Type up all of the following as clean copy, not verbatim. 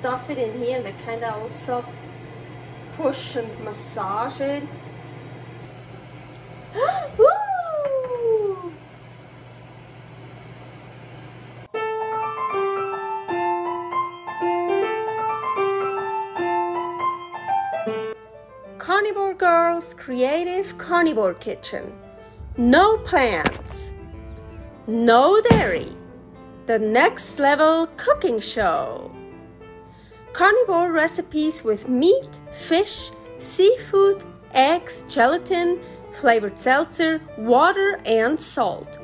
stuff it in here, and I kind of also push and massage it. Woo! Carnivore Girls Creative Carnivore Kitchen. No plants, no dairy, the next level cooking show. Carnivore recipes with meat, fish, seafood, eggs, gelatin, flavored seltzer, water and salt.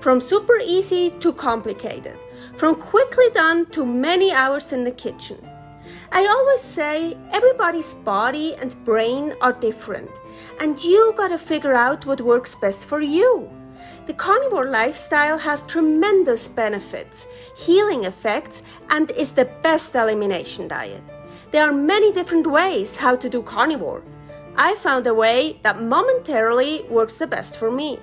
From super easy to complicated, from quickly done to many hours in the kitchen. I always say everybody's body and brain are different, and you gotta figure out what works best for you. The carnivore lifestyle has tremendous benefits, healing effects, and is the best elimination diet. There are many different ways how to do carnivore. I found a way that momentarily works the best for me.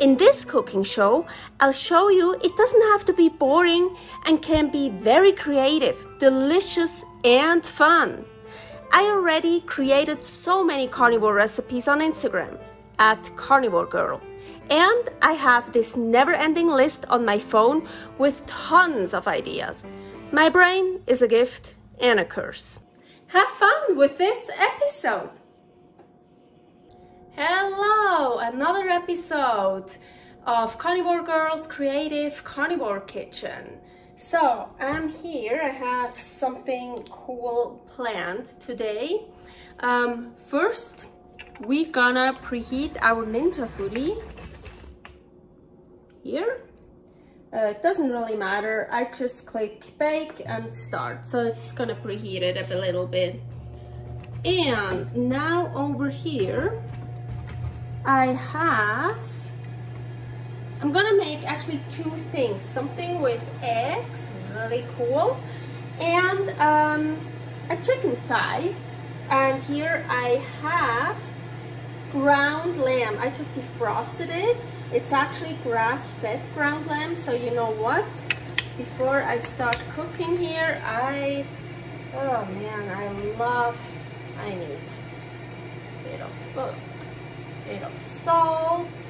In this cooking show, I'll show you it doesn't have to be boring and can be very creative, delicious, and fun. I already created so many carnivore recipes on Instagram @carnivoregirl, and I have this never-ending list on my phone with tons of ideas. My brain is a gift and a curse. Have fun with this episode! Hello! Another episode of Carnivore Girls Creative Carnivore Kitchen. So I'm here, I have something cool planned today. First, we're gonna preheat our Ninja Foodi here. It doesn't really matter, I just click bake and start. So it's gonna preheat it up a little bit. And now over here, I'm gonna make actually two things, something with eggs, really cool, and a chicken thigh. And here I have ground lamb. I just defrosted it. It's actually grass-fed ground lamb. So you know what? Before I start cooking here, I need a bit of both. Bit of salt.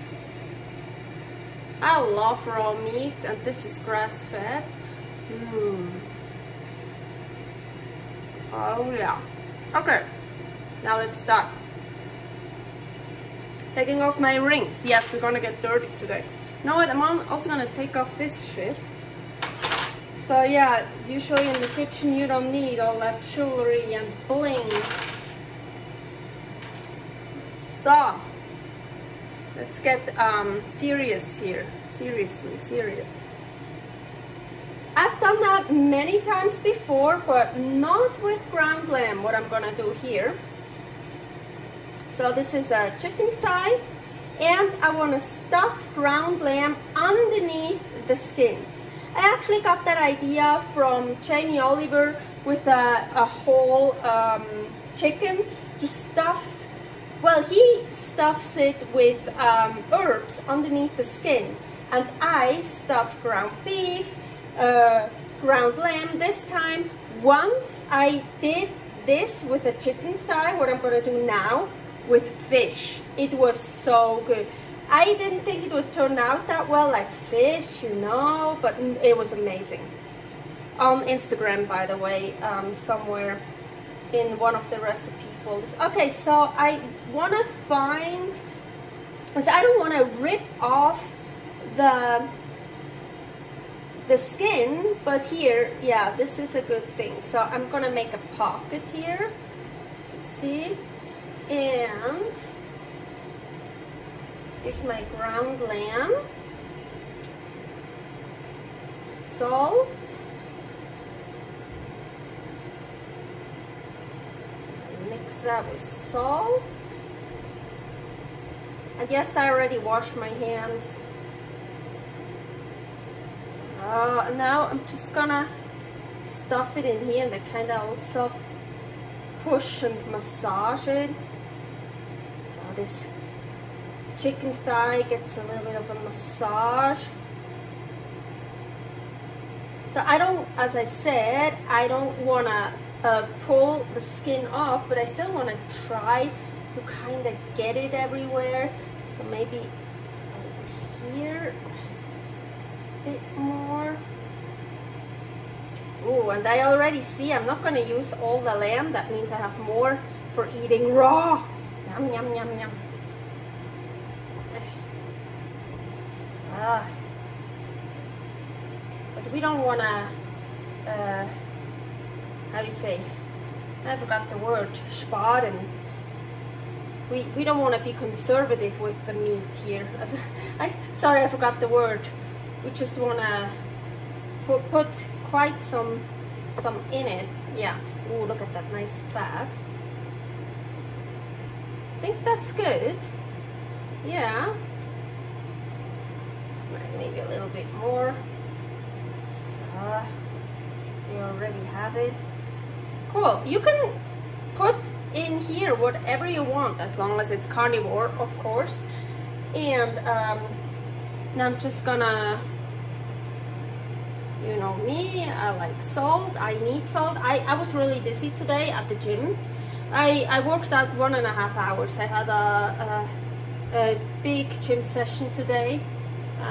I love raw meat, and this is grass-fed. Oh yeah. Okay, now let's start. Taking off my rings. Yes, we're gonna get dirty today. You know what? I'm also gonna take off this shit. So yeah, usually in the kitchen you don't need all that jewelry and bling. So. Let's get serious here. Seriously, serious. I've done that many times before, but not with ground lamb, what I'm gonna do here. So this is a chicken thigh, and I wanna stuff ground lamb underneath the skin. I actually got that idea from Jamie Oliver with a whole chicken to stuff. Well, he stuffs it with herbs underneath the skin, and I stuff ground beef, ground lamb this time. Once I did this with a chicken thigh, what I'm gonna do now with fish. It was so good. I didn't think it would turn out that well, like fish, you know, but it was amazing. On Instagram, by the way, somewhere in one of the recipes. Okay, so I want to find, because I don't want to rip off the skin, but here, yeah, this is a good thing. So I'm going to make a pocket here, see, and here's my ground lamb, salt. That with salt. I guess I already washed my hands. Now I'm just gonna stuff it in here, and I kind of also push and massage it. So this chicken thigh gets a little bit of a massage. So I don't, as I said, I don't want to pull the skin off, but I still want to try to kind of get it everywhere. So maybe over here a bit more. Oh, and I already see I'm not going to use all the lamb. That means I have more for eating raw. Yum, yum, yum, yum. So. But we don't want to, how do you say? I forgot the word, sparen. We don't want to be conservative with the meat here. Sorry, I forgot the word. We just want to put quite some in it. Yeah. Oh, look at that nice fat. I think that's good. Yeah. It's like maybe a little bit more. So we already have it. Cool. You can put in here whatever you want, as long as it's carnivore, of course. And now I'm just gonna, you know me, I like salt, I need salt. I was really busy today at the gym. I worked out 1.5 hours. I had a big gym session today,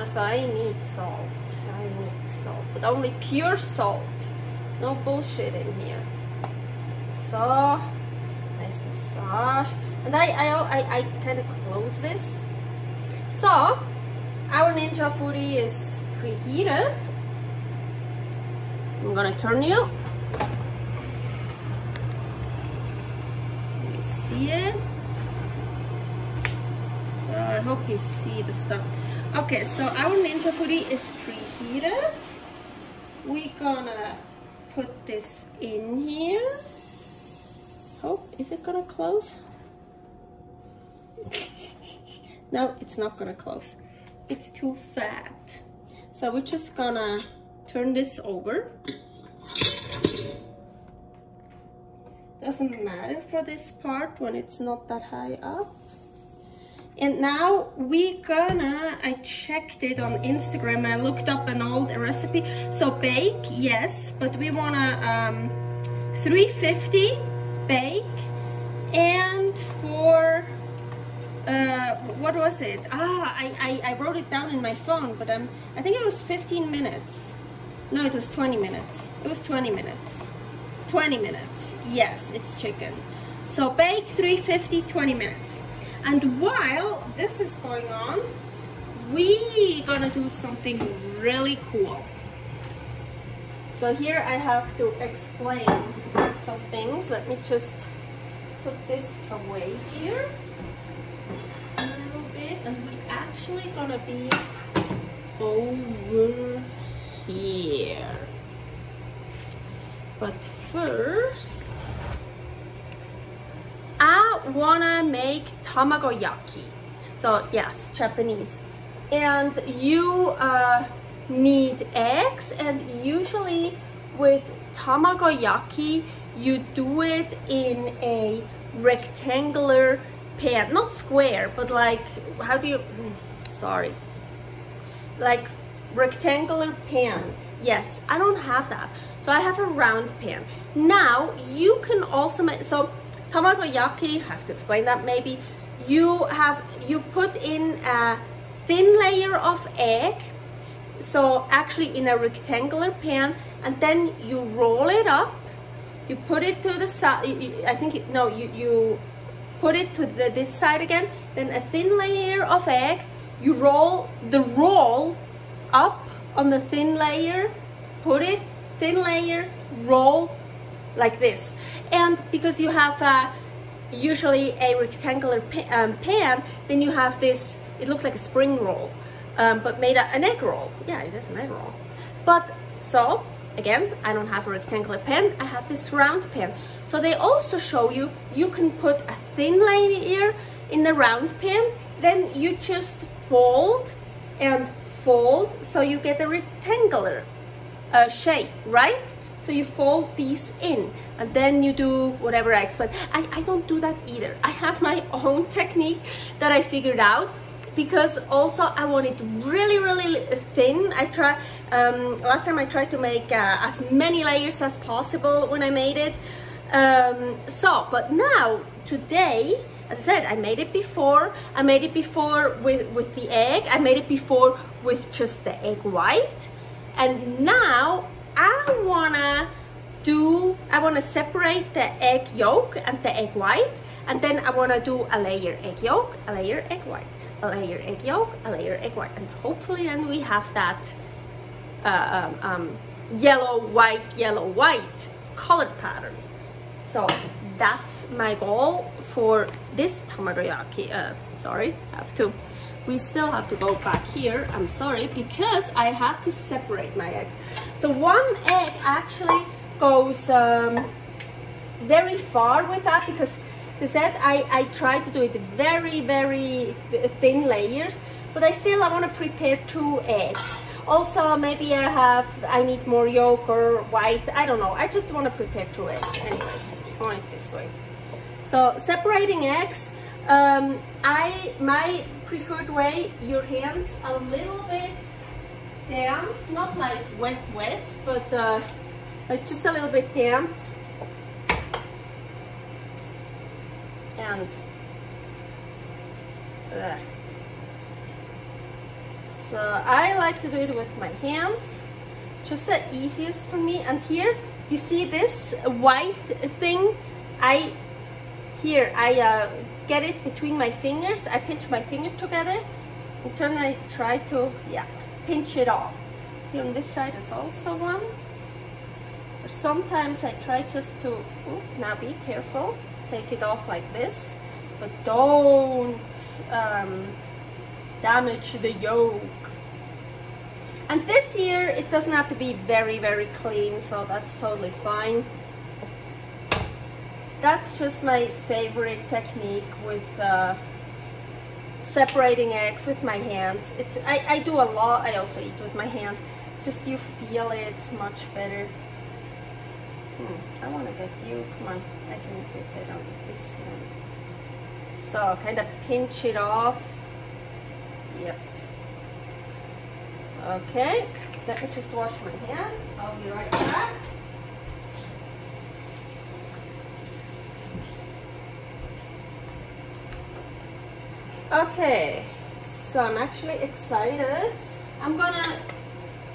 so I need salt. I need salt, but only pure salt. No bullshit in here. So nice massage, and I kind of close this. So our Ninja Foodi is preheated. I'm gonna turn you. You see it? So I hope you see the stuff. Okay, so our Ninja Foodi is preheated. We're gonna put this in here. Oh, is it gonna close? No, it's not gonna close. It's too fat. So we're just gonna turn this over. Doesn't matter for this part when it's not that high up. And now we're gonna, I checked it on Instagram, I looked up an old recipe. So bake, yes, but we wanna 350 bake, and for what was it? I wrote it down in my phone, but I think it was 15 minutes. No, it was 20 minutes. It was 20 minutes. 20 minutes. Yes, it's chicken. So bake 350, 20 minutes. And while this is going on, we gonna do something really cool. So here I have to explain some things. Let me just put this away here a little bit, and we're actually gonna be over here. But first, I wanna make tamagoyaki. So yes, Japanese. And you need eggs, and usually with tamagoyaki you do it in a rectangular pan, not square, but like, how do you, sorry, like rectangular pan. Yes, I don't have that, so I have a round pan. Now you can also make, so tamagoyaki, I have to explain that maybe, you put in a thin layer of egg, so actually in a rectangular pan, and then you roll it up, you put it to the side, I think, you put it to this side again, then a thin layer of egg, you roll the roll up on the thin layer, put it, thin layer, roll like this. And because you have usually a rectangular pan, then you have this, it looks like a spring roll, but made an egg roll. Yeah, it is an egg roll. But so, again, I don't have a rectangular pan, I have this round pan. So they also show you, you can put a thin layer in the round pan, then you just fold and fold, so you get a rectangular shape, right? So you fold these in, and then you do whatever I explained. I don't do that either. I have my own technique that I figured out, because also I want it really, really thin. I try, Last time I tried to make as many layers as possible when I made it. But now, today, as I said, I made it before. I made it before with the egg. I made it before with just the egg white. And now I wanna separate the egg yolk and the egg white. And then I wanna do a layer egg yolk, a layer egg white, a layer egg yolk, a layer egg white. And hopefully then we have that yellow, white color pattern. So that's my goal for this tamagoyaki. We still have to go back here, I'm sorry, because I have to separate my eggs. So one egg actually goes very far with that, because they said I try to do it very, very thin layers, but I want to prepare 2 eggs. Also, maybe I need more yolk or white, I don't know. I just want to prepare 2 eggs. Anyways, point it this way. So separating eggs, my preferred way, your hands a little bit damp, not like wet, but like just a little bit damp. And so I like to do it with my hands, just the easiest for me. And here you see this white thing, I get it between my fingers. I pinch my finger together and then I try to pinch it off. Here on this side is also one. Or sometimes I try just to now be careful, take it off like this, but don't damage the yolk. And this here it doesn't have to be very, very clean, so that's totally fine. That's just my favorite technique with separating eggs with my hands. I do a lot. I also eat with my hands, just you feel it much better. I want to get you, come on, I can put that on this hand. So kind of pinch it off. Yep. Okay, let me just wash my hands. I'll be right back. Okay, so I'm actually excited. I'm gonna,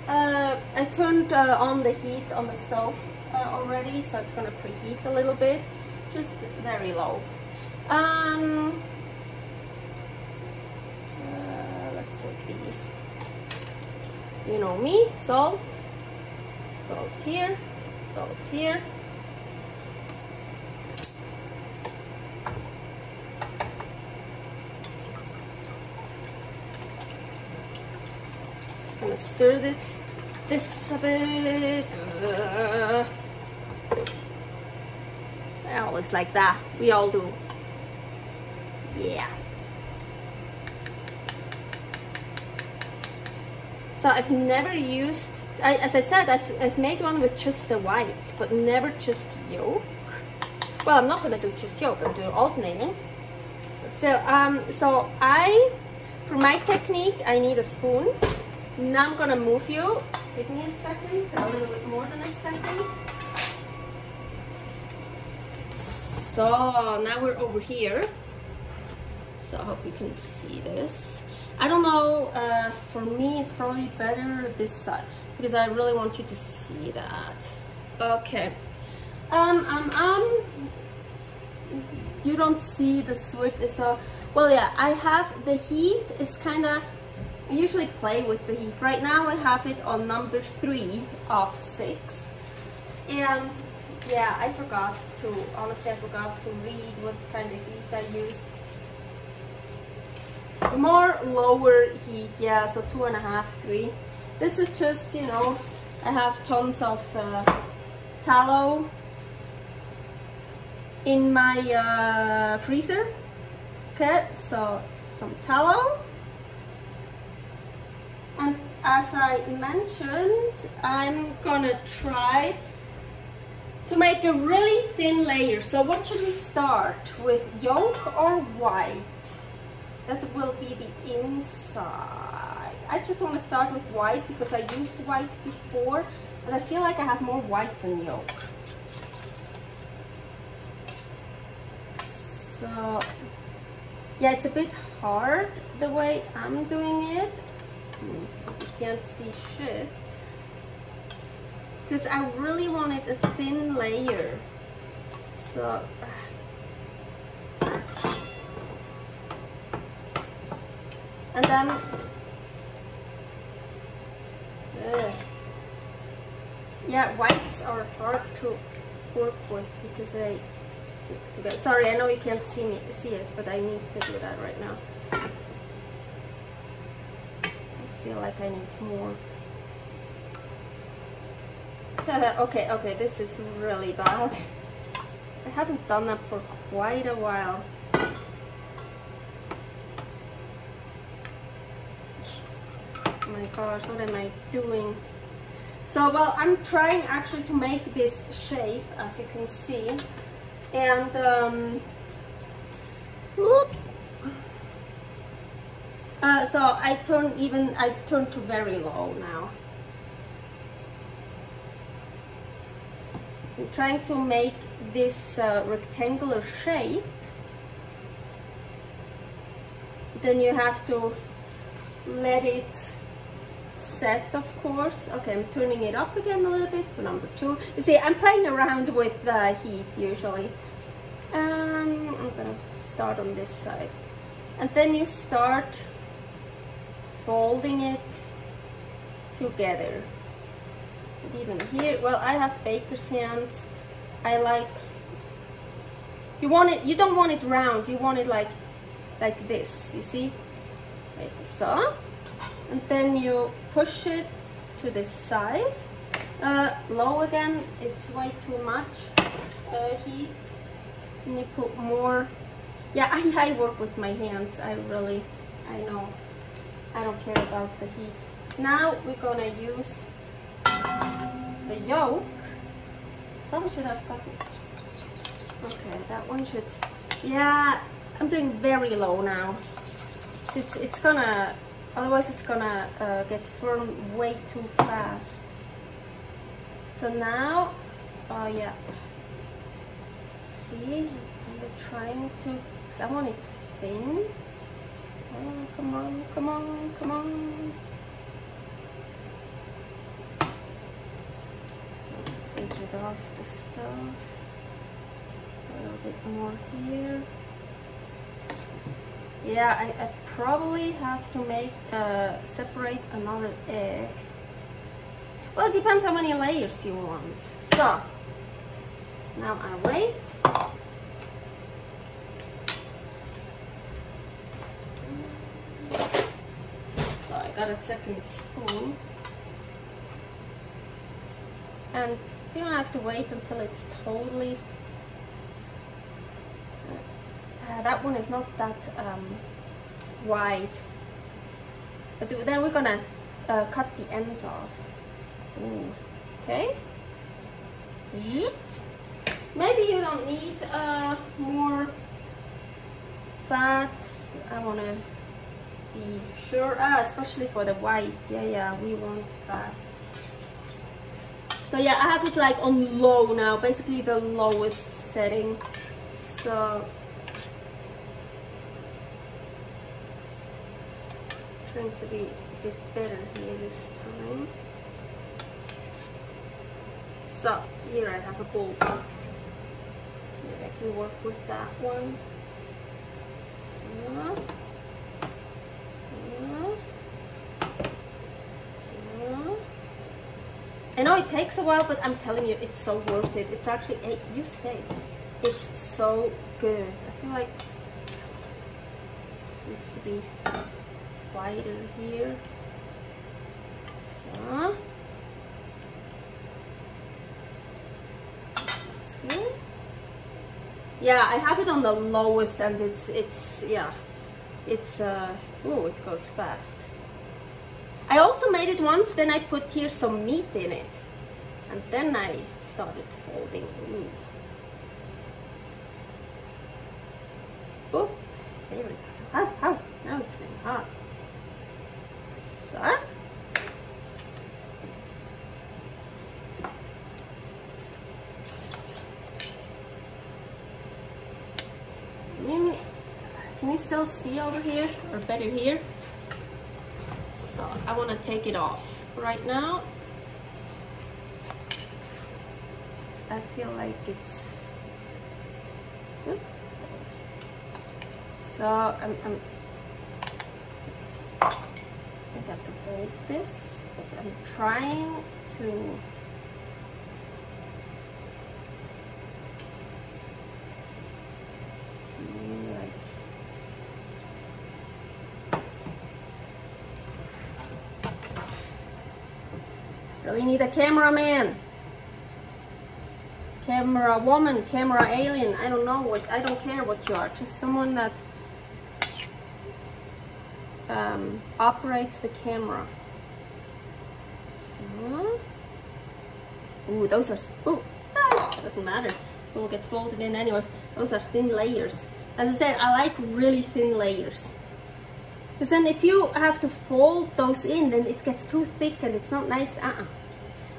I turned on the heat on the stove already, so it's gonna preheat a little bit, just very low. Let's take these. You know me, salt, salt here, salt here. Just gonna stir this a bit. I always like that. We all do. Yeah. So I've never used, as I said, I've made one with just the white, but never just yolk. Well, I'm not gonna do just yolk, I'm doing alternating. But still, so for my technique, I need a spoon. Now I'm gonna move you. Give me a second, a little bit more than a second. So now we're over here. So I hope you can see this. I don't know, for me it's probably better this side because I really want you to see that. Okay. You don't see the sweep, so well, yeah, I have the heat is kinda, I usually play with the heat. Right now I have it on number 3 of 6. And yeah, honestly I forgot to read what kind of heat I used. More lower heat, yeah, so 2.5, 3. This is just, you know, I have tons of tallow in my freezer. Okay, so some tallow. And as I mentioned, I'm gonna try to make a really thin layer. So what should we start with, yolk or white? That will be the inside. I just want to start with white because I used white before and I feel like I have more white than yolk. So yeah, it's a bit hard the way I'm doing it. You can't see shit. Because I really wanted a thin layer. So and then yeah, whites are hard to work with because they stick together. Sorry, I know you can't see it, but I need to do that right now. I feel like I need more. Okay, this is really bad. I haven't done that for quite a while. Oh my gosh, what am I doing? So, well, I'm trying actually to make this shape, as you can see, and so I turn to very low now. So I'm trying to make this rectangular shape. Then you have to let it set, of course. Okay, I'm turning it up again a little bit to number 2. You see, I'm playing around with the heat usually. I'm gonna start on this side. And then you start folding it together. And even here, well, I have baker's hands. I like, you want it, you don't want it round, you want it like this, you see? Like so. And then you push it to the side. Low again, it's way too much heat. And you put more. Yeah, I work with my hands. I know. I don't care about the heat. Now we're gonna use the yolk. Probably should have gotten. Okay, that one should. Yeah, I'm doing very low now. So it's gonna. Otherwise it's gonna get firm way too fast. So now, oh yeah, see, I'm trying to, because I want it thin. Oh, come on, come on, come on. Let's take it off the stuff. A little bit more here. Yeah, I probably have to make separate another egg. Well, it depends how many layers you want. So now I wait. So I got a second spoon, and you don't have to wait until it's totally. That one is not that wide, but then we're gonna cut the ends off. Ooh. Okay. Maybe you don't need more fat. I wanna be sure, especially for the white. Yeah, we want fat. So yeah, I have it like on low now, basically the lowest setting. So. Trying to be a bit better here this time. So here I have a bowl. Maybe I can work with that one. So. I know it takes a while, but I'm telling you, it's so worth it. It's actually, you say, it's so good. I feel like it needs to be wider here. So that's good. Yeah, I have it on the lowest, and it's oh, it goes fast. I also made it once, then I put here some meat in it, and then I started folding. Oh, there it goes. Ow, ow. Now it's getting hot. So you still see over here, or better here? So I want to take it off right now. So I feel like it's good. So I have to hold this, but I'm trying to really need a cameraman, camera woman, camera alien. I don't know what, I don't care what you are, just someone that operates the camera. So, ooh, those are, ooh, ah, doesn't matter, will get folded in anyways. Those are thin layers. As I said, I like really thin layers, because then if you have to fold those in, then it gets too thick and it's not nice.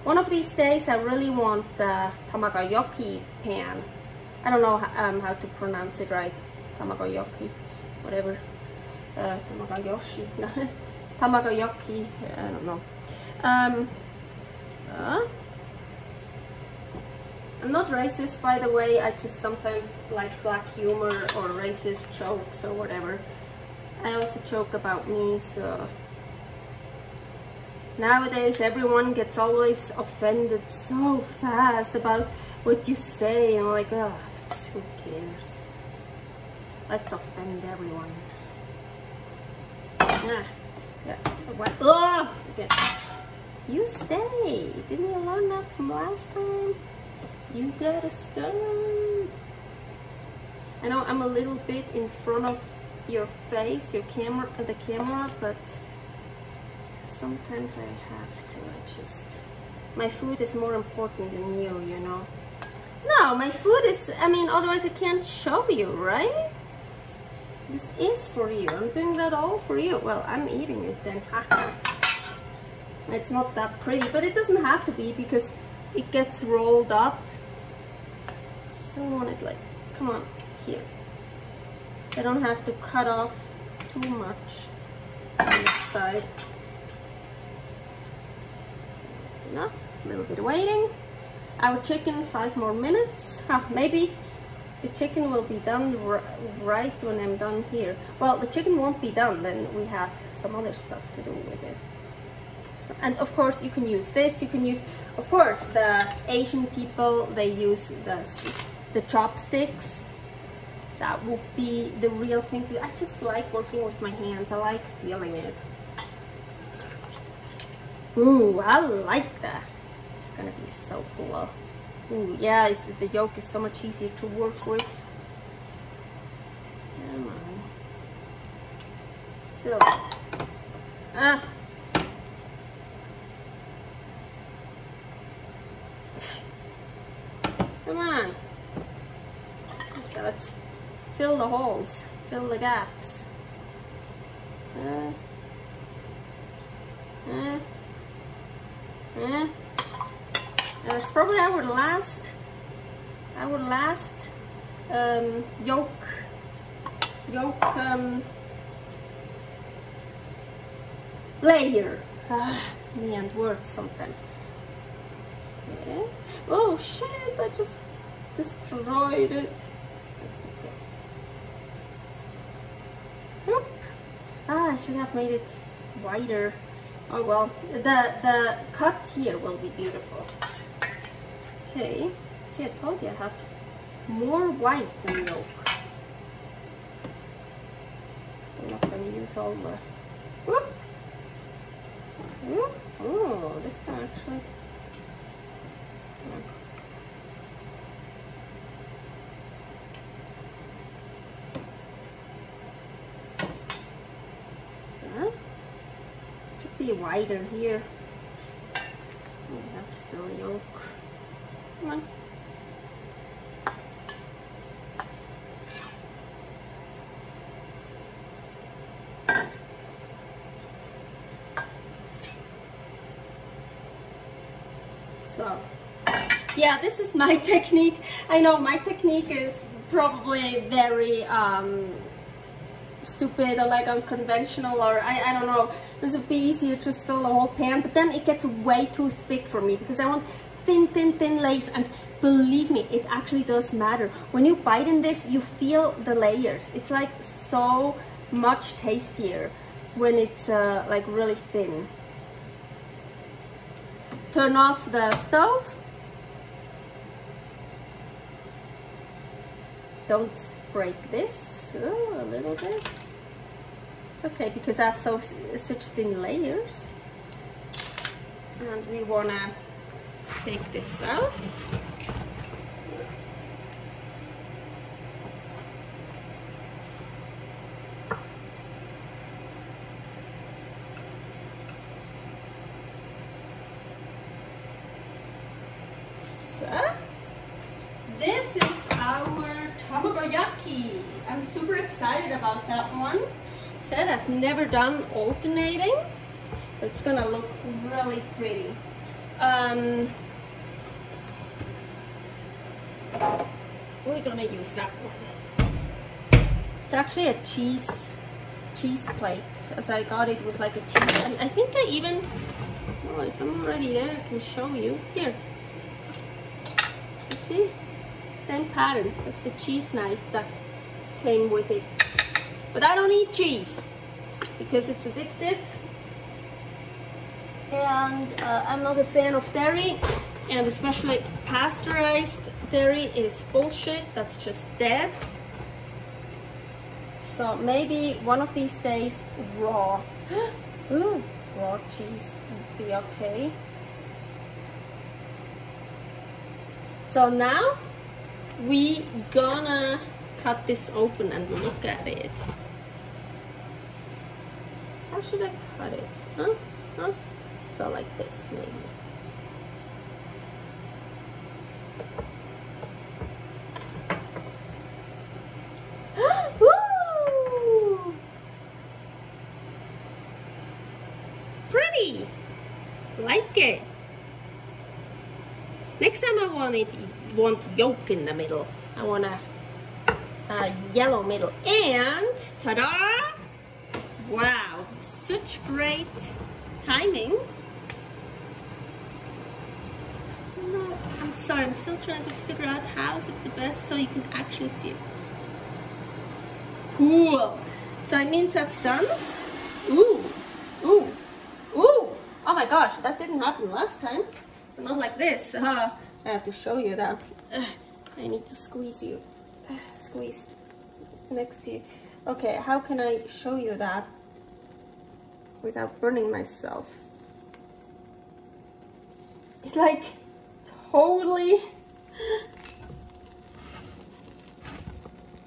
One of these days I really want the Tamagoyaki pan. I don't know how to pronounce it right. Tamagoyaki, whatever. Tamagoyoshi. Tamagoyaki, I don't know. So I'm not racist, by the way, I just sometimes like black humor or racist jokes or whatever. I also joke about me, so... Nowadays everyone gets always offended so fast about what you say, and like, oh, who cares? Let's offend everyone. Ah, yeah, what? Oh, okay. You stay! Didn't you learn that from last time? You gotta start. I know I'm a little bit in front of your face, your camera, the camera, but sometimes I have to. I just, my food is more important than you, you know. No, my food is, I mean, otherwise I can't show you, right? This is for you. I'm doing that all for you. Well, I'm eating it then. It's not that pretty, but it doesn't have to be, because it gets rolled up. Still want it like, come on, here. I don't have to cut off too much on this side. That's enough, a little bit of waiting. Our chicken, 5 more minutes, maybe the chicken will be done right when I'm done here. Well, the chicken won't be done, then we have some other stuff to do with it. And of course you can use this, you can use, of course, the Asian people, they use the chopsticks. That would be the real thing to do. I just like working with my hands, I like feeling it. Ooh, I like that. It's gonna be so cool. Ooh, yeah, it's, the yolk is so much easier to work with. Come on. So, come on. Okay, let's fill the holes, fill the gaps. That's probably our last yolk layer. Me and words sometimes. Yeah. Oh shit, I just destroyed it. That's not good. Oop. Ah, I should have made it wider. Oh well, the cut here will be beautiful. Okay, see, I told you I have more white than yolk. I'm not going to use all the... Whoop! Whoop. Oh, this time actually... So, should be wider here. We have still yolk. Come on. So, yeah, this is my technique. I know my technique is probably very stupid or like unconventional, or I don't know. This would be easier to just fill the whole pan, but then it gets way too thick for me because I want thin layers. And believe me, it actually does matter. When you bite in this, you feel the layers. It's like so much tastier when it's like really thin. Turn off the stove. Don't break this a little bit. It's okay because I have such thin layers. And we wanna take this out. This is our Tamagoyaki. I'm super excited about that one. Said I've never done alternating. It's gonna look really pretty. We're gonna use that one. It's actually a cheese plate, as I got it with like a cheese. And I think I even, oh, if I'm already there, I can show you. Here, you see? Same pattern. That's a cheese knife that came with it. But I don't eat cheese because it's addictive, and I'm not a fan of dairy, and especially pasteurized dairy is bullshit. That's just dead. So maybe one of these days raw. Ooh, raw cheese would be okay. So now we gonna cut this open and look at it. How should I cut it? Huh? So like this, maybe. Woo! Pretty! Like it. Next time I want yolk in the middle. I want a yellow middle. And ta-da! Wow, such great timing. No, I'm sorry, I'm still trying to figure out how is it the best so you can actually see it. Cool. So it means that's done. Ooh, ooh, ooh. Oh my gosh, that didn't happen last time. But not like this. I have to show you that. I need to squeeze you. Squeeze next to you. Okay, how can I show you that without burning myself? It like totally...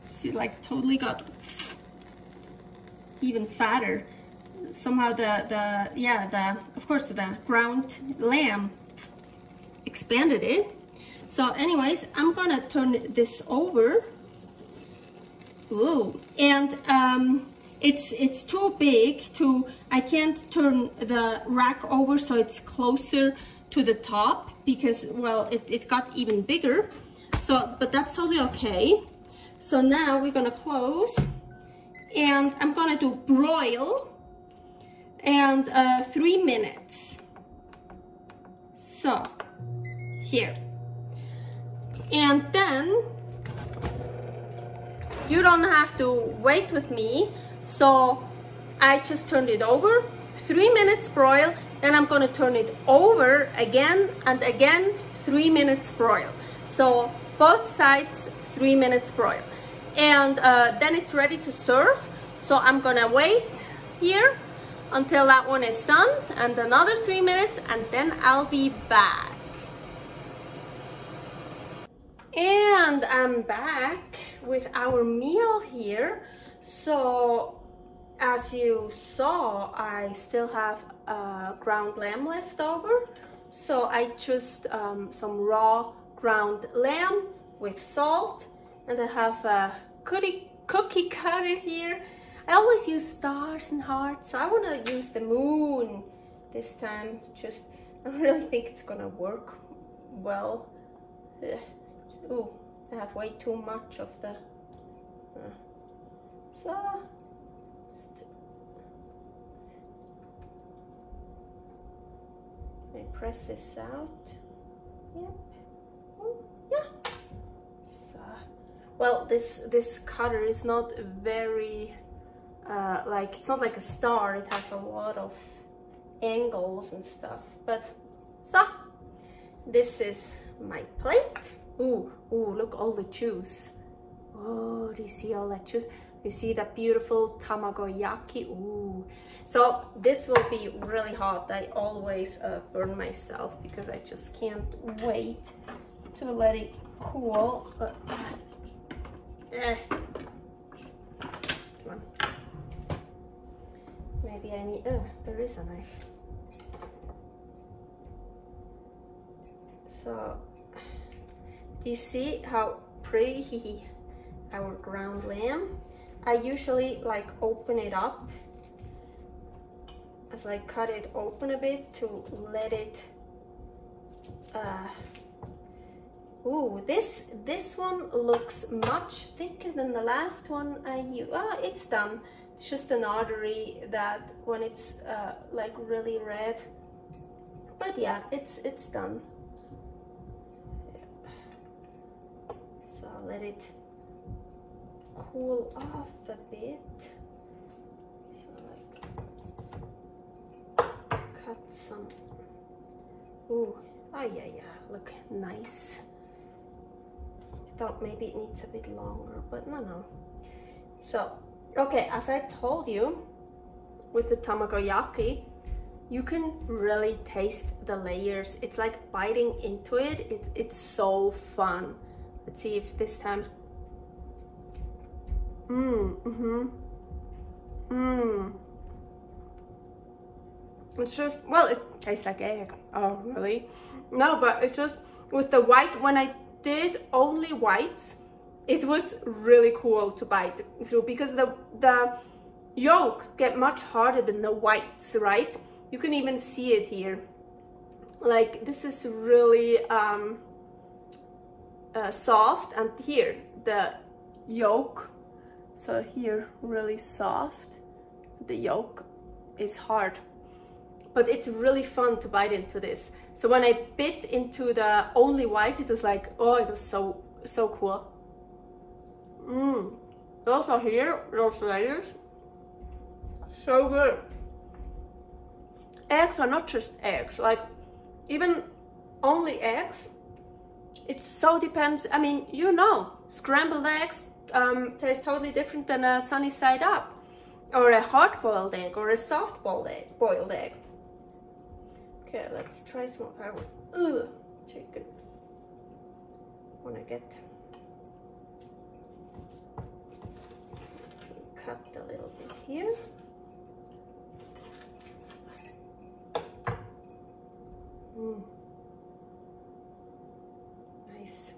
See, like totally got even fatter. Somehow the of course the ground lamb expanded it. So anyways, I'm gonna turn this over. Ooh, and it's too big to, I can't turn the rack over so it's closer to the top because, well, it got even bigger. So, but that's totally okay. So now we're gonna close, and I'm gonna do broil and 3 minutes. So here. And then you don't have to wait with me. So I just turned it over, 3 minutes broil, then I'm gonna turn it over again and again, 3 minutes broil. So both sides, 3 minutes broil. And then it's ready to serve. So I'm gonna wait here until that one is done, and another 3 minutes, and then I'll be back. And I'm back with our meal here. So as you saw, I still have ground lamb left over. So I just some raw ground lamb with salt, and I have a cookie cutter here. I always use stars and hearts, so I want to use the moon this time. Just I don't really think it's gonna work well. Ugh. Ooh, I have way too much of the... So, I press this out. Yep. Yeah. So, well, this cutter is not very like, it's not like a star. It has a lot of angles and stuff. But so this is my plate. Ooh, look, all the chews. Oh, do you see all that chews? You see that beautiful tamagoyaki? Ooh. So this will be really hot. I always burn myself because I just can't wait to let it cool. Come on. Maybe I need, oh, there is a knife. So, do you see how pretty our ground lamb? I usually like open it up as I cut it open a bit to let it ooh, this one looks much thicker than the last one I used. Oh, it's done. It's just an artery that when it's like really red, but yeah, it's done. So I'll let it cool off a bit. So like cut some. Ooh, oh yeah, look nice. I thought maybe it needs a bit longer, but no. So okay, as I told you, with the tamagoyaki, you can really taste the layers. It's like biting into it. It's so fun. Let's see if this time. It's just, well, it tastes like egg. Oh, really? No, but it's just with the white, when I did only whites, it was really cool to bite through because the yolk get much harder than the whites, right? You can even see it here. Like, this is really soft, and here the yolk, so here really soft, the yolk is hard, but it's really fun to bite into this. So when I bit into the only white, it was like, oh, it was so cool. Those are here, those layers, so good. Eggs are not just eggs, like even only eggs, it so depends. I mean, you know, scrambled eggs taste totally different than a sunny side up, or a hard-boiled egg, or a soft-boiled egg, Okay, let's try some. Ugh, chicken. Wanna get cut a little bit here. Nice.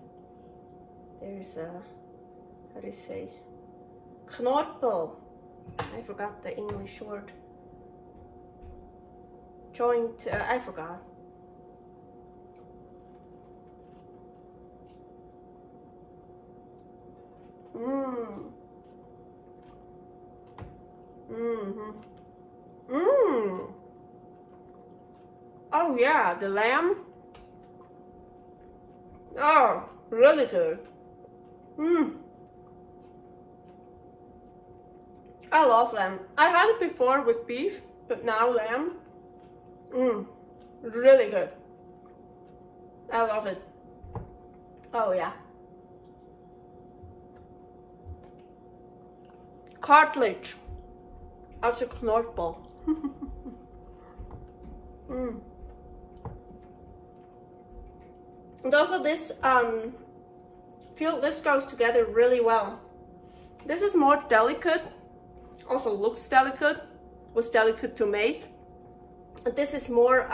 There's a, how do you say, knorpel. I forgot the English word. Joint, I forgot. Oh yeah, the lamb. Oh, really good. I love lamb. I had it before with beef, but now lamb. Really good. I love it. Oh yeah. Cartilage. That's a knorpel. And also this feel, this goes together really well. This is more delicate, also looks delicate, was delicate to make. And this is more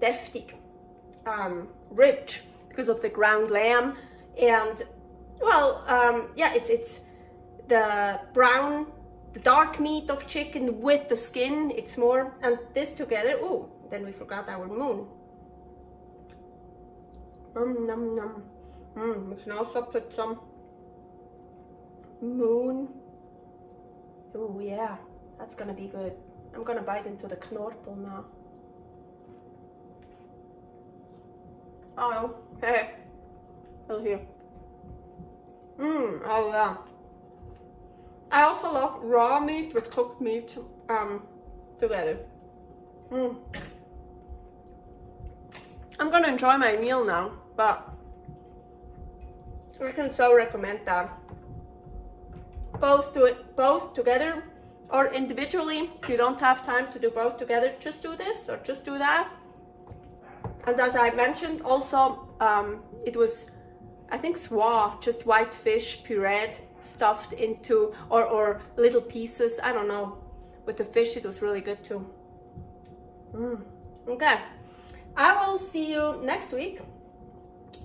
defty, rich because of the ground lamb, and well, yeah, it's the brown, the dark meat of chicken with the skin. It's more, and this together. Oh, then we forgot our moon. Nom nom. We can also put some moon Oh yeah, that's gonna be good. I'm gonna bite into the knorpel now. Oh, hey, over here. Oh yeah. I also love raw meat with cooked meat together. I'm gonna enjoy my meal now, but I can so recommend that. Both together or individually. If you don't have time to do both together, just do this or just do that. And as I mentioned also, it was, I think, swa, just white fish pureed, stuffed into, or little pieces, I don't know. With the fish, it was really good too. Okay, I will see you next week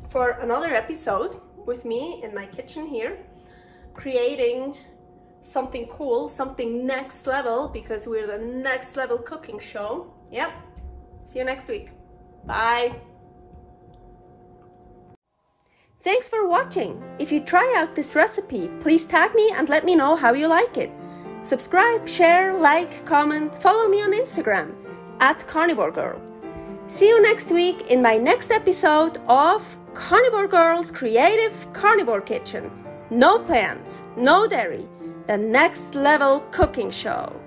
for another episode with me in my kitchen here, creating something cool, something next level, because we're the next level cooking show. Yep, see you next week. Bye. Thanks for watching. If you try out this recipe, please tag me and let me know how you like it. Subscribe, share, like, comment, follow me on Instagram @CarnivoreGirl. See you next week in my next episode of Carnivore Girls Creative Carnivore Kitchen. No plants, no dairy, the next level cooking show.